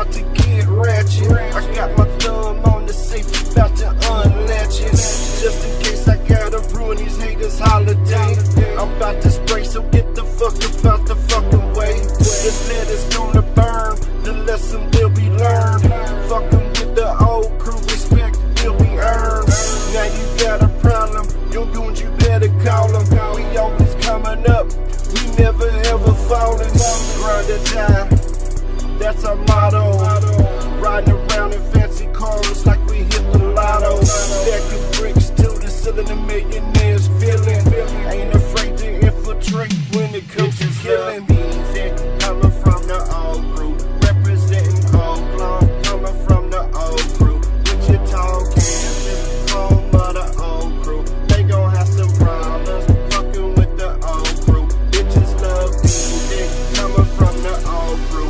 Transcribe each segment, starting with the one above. about to get ratchet. I got my thumb on the safe, about to unlatch it. Just in case I gotta ruin these haters' holiday. I'm about to spray, so get the fuck about the fucking way. This lead is gonna burn, the lesson will be learned. Fuck them with the old crew, respect will be earned. Now you got a problem, your goons, you better call them. We always coming up, we never ever falling. Grind or die, that's our motto. Riding around in fancy cars like we hit the lotto. Stacking bricks to the ceiling and millionaires feeling. Ain't afraid to infiltrate when it comes to killing. Coming from the old crew, representing old blonde. Coming from the old crew, with your tall Kansas, home of the old crew. They gon' have some problems, fucking with the old crew. Bitches love music. Coming from the old crew.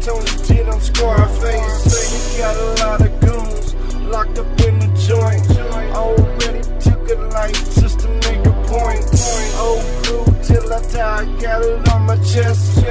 Tony did on Scarface. You got a lot of goons locked up in the joint. Already took a life just to make a point. Old crew till I die, got it on my chest.